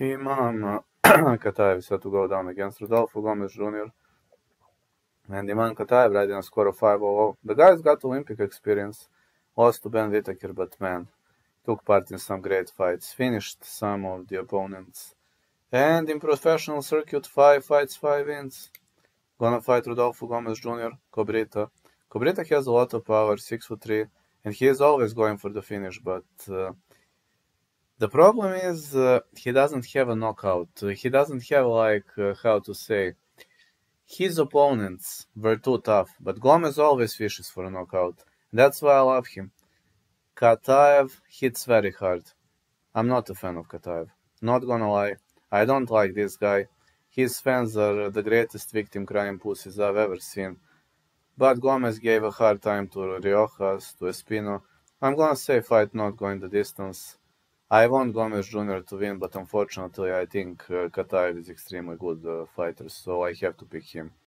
Imam Khataev set to go down against Rodolfo Gomez Jr. And Imam Khataev riding a score of 5-0. The guy's got Olympic experience, lost to Ben Whittaker, but man, took part in some great fights, finished some of the opponents. And in professional circuit, 5 fights, 5 wins. Gonna fight Rodolfo Gomez Jr., Cobrita. Cobrita has a lot of power, 6'3", and he is always going for the finish, but the problem is he doesn't have a knockout. He doesn't have, his opponents were too tough, but Gomez always wishes for a knockout. That's why I love him. Khataev hits very hard. I'm not a fan of Khataev. Not gonna lie. I don't like this guy. His fans are the greatest victim crying pussies I've ever seen. But Gomez gave a hard time to Riojas, to Espino. I'm gonna say fight not going the distance. I want Gomez Jr. to win, but unfortunately I think Khataev is extremely good fighter, so I have to pick him.